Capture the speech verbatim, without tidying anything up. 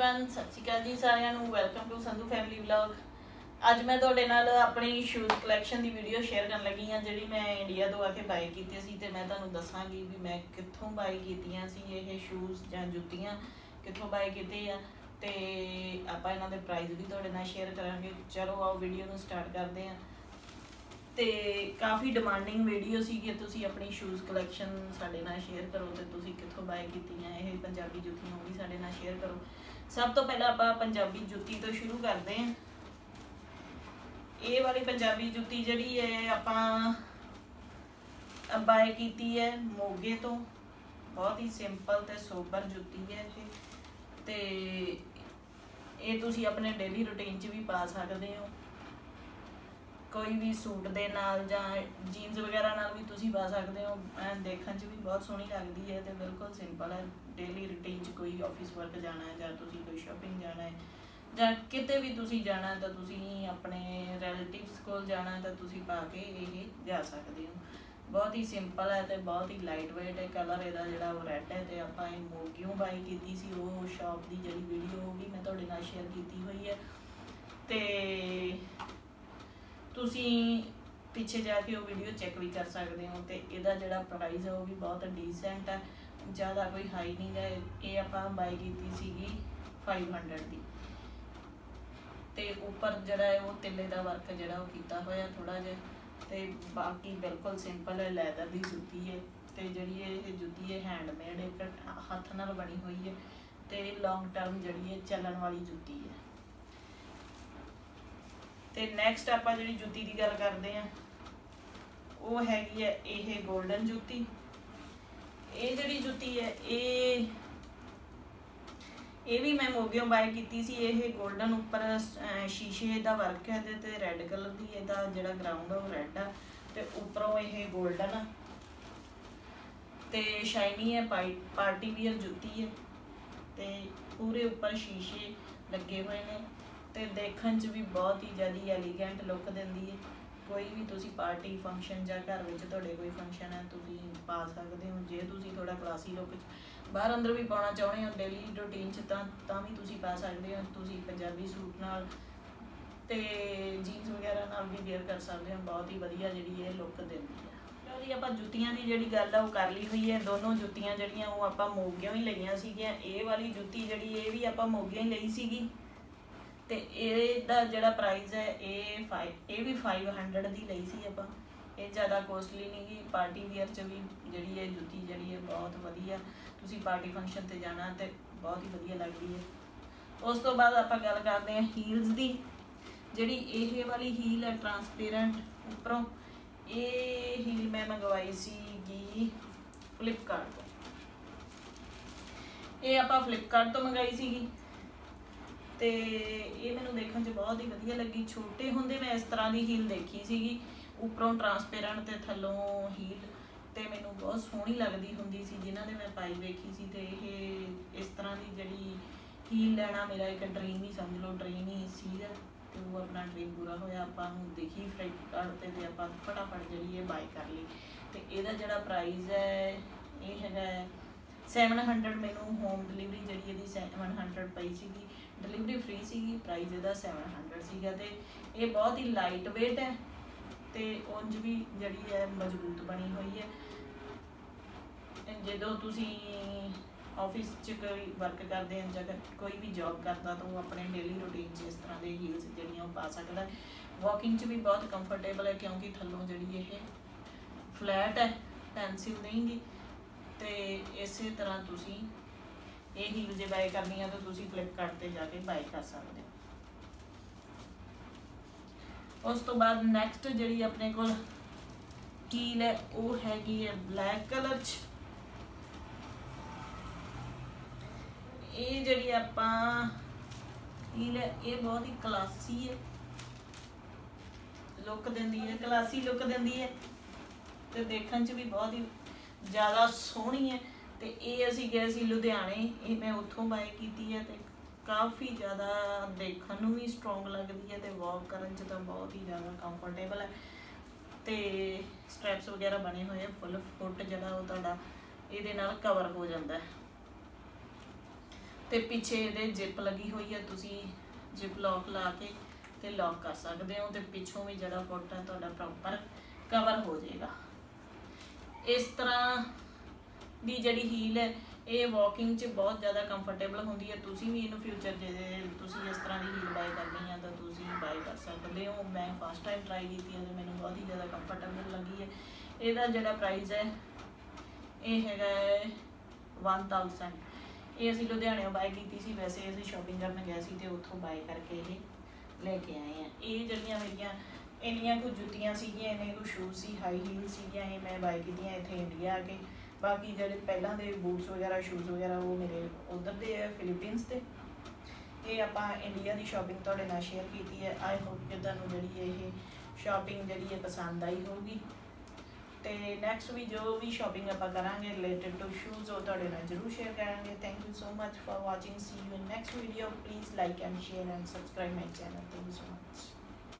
Everyone सत श्री अकाल जी सारिआं नूं welcome to Sandhu family vlog. अज मैं तुहाडे नाल अपनी शूज़ कलैक्शन की वीडियो शेयर करन लगी हाँ जिहड़ी मैं इंडिया तो आके बाय कीती सी। ते मैं तुहानूं दसांगी भी मैं कित्थों बाय कीतीआं सी इह शूज़ जां जुत्तियां कित्थों बाय कीते आ ते आपां इन्हां दे प्राइस भी तुहाडे नाल शेयर करांगे। चलो आओ वीडियो नूं स्टार्ट करदे हां। तो काफ़ी डिमांडिंग वीडियो सी कि तुसी अपनी शूज़ कलैक्शन साडे नाल शेयर करो तो तुसी कित्थों बाय कीतीआं इह पंजाबी जुत्तियां भी साडे नाल शेयर करो। सब तो पहला आपां पंजाबी जुत्ती तो शुरू करते हैं। ये वाली पंजाबी जुत्ती जिहड़ी है आपां बाय कीती है मोगे तो। बहुत ही सिंपल ते सोबर जुत्ती है ते ये तुसी अपने डेली रूटीन च भी पा सकदे हो। कोई भी सूट दे नाल जां जीन्स वगैरह नाल भी तुसी पा सकते हो। देखने च भी बहुत सोहनी लगती है तो बिल्कुल सिंपल है। डेली रूटीन च कोई ऑफिस वर्क जाना है जां तुसी कोई शॉपिंग जाना है जां किते भी तुसी जाना है तो तुसी अपने रिलेटिव्स कोल जाना है तो तुसी पा के ये जा सकते हो। बहुत ही सिंपल है तो बहुत ही लाइट वेट है। कलर इहदा जिहड़ा ओह रैड है तो आपां इह मोगियों बाई कीती सी। ओह शॉप दी जिहड़ी वीडियो होगी मैं तुहाडे नाल शेयर कीती होई है ते तुसी पिछे जाके वो वीडियो चैक भी कर सकते हो। तो यदा जोड़ा प्राइस है वह भी बहुत डिसेंट है, ज़्यादा कोई हाई नहीं है। ये आप बाय की फाइव हंड्रड की तो उपर जरा वो तिले का वर्क जरा वो किया हुआ थोड़ा जि। बाकी बिल्कुल सिंपल है। लैदर की जुत्ती है तो जी ये जुत्ती है हैंडमेड एक हथ नाल बनी हुई है तो लॉन्ग टर्म जी चलन वाली जुत्ती है। तो नैक्सट आप जी जुत्ती की गल करते हैं वो हैगी है ये गोल्डन जुत्ती। ये जी जुत्ती है ये ये भी मैं मोगियों बाय की सी। ये गोल्डन उपर शीशे का वर्क है तो रैड कलर की इहदा जिहड़ा ग्राउंड है वो रैड है तो उपरों ये गोल्डन है तो शाइनी है। पाई पार्टी वियर जुत्ती है तो पूरे उपर शीशे लगे हुए हैं तो देखने च भी बहुत ही ज़्यादा एलीगेंट लुक देंदी है। कोई भी तुसी पार्टी फंक्शन या घर में तुहाडे कोई फंक्शन है तुसी पा सकते हो। जे तुसी थोड़ा क्लासी लुक बाहर अंदर भी पाना चाहते हो डेली रूटीन च तां तां भी तुसी पा सकते हो। तुसी पंजाबी सूट नाल ते जीन्स वगैरह नाल भी वेयर कर सकते हो। बहुत ही वधिया जिहड़ी है लुक देंदी है। चलो जी आपां जुत्तियां दी जिहड़ी गल है वो कर ली हुई है। दोनों जुत्तियां जिहड़ियां वो आपां मोगियों ही लईआं सीगीआं। ये वाली जुत्ती जिहड़ी ये भी आपां मोगियों ही लई सीगी तो इसका जोड़ा प्राइज़ है ये फाइव ये भी फाइव हंड्रड की लई सी आपां। ये ज़्यादा कॉस्टली नहीं गी। पार्टी वियर च भी जिहड़ी है जुत्ती जिहड़ी है बहुत वधिया। तुसी पार्टी फंक्शन ते जाना तो बहुत ही वधिया लगदी है। उस तो बाद आपां गल करदे हां हील्स दी। जिहड़ी ये वाली हील है ट्रांसपेरेंट उपरों ये हील मैं मंगवाई सीगी फ्लिपकार्ट तो। ये आपां फ्लिपकार्ट तो मंगाई सीगी तो ये मैं देखने से बहुत ही वधिया लगी। छोटे होंदे मैं इस तरह की हील देखी सीगी उपरों ट्रांसपेरेंट तो थलों हील तो मैं बहुत सोहनी लगती होंगी सी जिन्हां ने मैं पाई देखी सी। तो यह इस तरह की जिहड़ी हील लेना मेरा एक ड्रीम ही समझ लो ड्रीम ही सीगा तो वो अपना ड्रीम पूरा होया। आपां नूं देखी फ्लिपकार्ट ते आपां फटाफट जिहड़ी है बाय कर लई। तो इहदा जिहड़ा प्राइस है ये हैगा सैवन हंड्रड। मैनू होम डिलीवरी जिहड़ी इहदी सैवन हंड्रड पई सीगी। डिलीवरी फ्री सीगी। प्राइस इहदा सैवन हंड्रड सीगा ते यह बहुत ही लाइट वेट है तो उंज भी जिहड़ी है मजबूत बनी हुई है। जदों तुसी ऑफिस च कोई वर्क करते हैं जां कोई भी जॉब करता तो अपने डेली रूटीन च इस तरह के हील्स जिहड़ियां पा सकदा। वॉकिंग च भी बहुत कंफर्टेबल है क्योंकि थल्लों जिहड़ी यह फ्लैट है पेंसिल नहीं गी। तो इस तरह तुसी ये हील जो बाय करनी है तो तुसी फ्लिपकार्ट ते जाके बाय कर सकते हो। उस तो बाद नैक्सट जिहड़ी अपने कोल हील है वो हैगी है ब्लैक कलर च। ये जिहड़ी आपां हील है ये बहुत ही क्लासी है लुक देंदी है। क्लासी लुक देंदी है तो देखने च भी बहुत ही ज़्यादा सोहनी है। तो ये असी गए सी लुधियाने ये मैं उत्थों बाय कीती है तो काफ़ी ज़्यादा देखने भी स्ट्रोंग लगती है तो वॉक करन च तो बहुत ही ज़्यादा कंफर्टेबल है। तो स्ट्रैप्स वगैरह बने हुए हैं फुल फुट जिहड़ा वो तुहाडा इहदे नाल कवर हो जाता है। ते पीछे ये जिप लगी हुई है, तुसी जिप लॉक ला के ते लॉक कर सकते हो, तो पिछों भी जरा फोटा तुहाडा प्रॉपर कवर हो जाएगा। इस तरह की जिहड़ी हील है ये वॉकिंग च बहुत ज़्यादा कंफर्टेबल होंदी है। तुसी भी इनू फ्यूचर जे तुसी इस तरह की हील बाय करनी है तो तुसी बाय कर सकते हो। मैं फर्स्ट टाइम ट्राई की है तो मैंने बहुत ही ज़्यादा कंफर्टेबल लगी है। इसदा जिहड़ा प्राइस है ये हैगा वन थाउजेंड। ये असी लुधियाने बाय की सी, वैसे असी शॉपिंग करने गए थे उतों बाय करके ये लेके आए हैं। ये जड़िया मेरिया इनिया कुछ जुत्तियां सीगियां, इन्ने कुछ शूज सी, हाई हील सीगियां, ये मैं बाय कीतियां इत्थे इंडिया आके। बाकी जिहड़े पहलां दे बूट्स वगैरह शूज वगैरह वो मेरे उधर दे है फिलीपींस ते। ये आपां इंडिया की शॉपिंग तुहाडे नाल शेयर कीती है। आई होप कि तुहानूं जिहड़ी ये शॉपिंग जिहड़ी है पसंद आई होगी। तो नैक्सट भी जो भी शॉपिंग आप करांगे रिलेटेड टू शूज़ वो तुहाडे नाल जरूर शेयर करांगे। Thank you so much for watching. See you in next video. Please like and share and subscribe my channel. Thank you so much.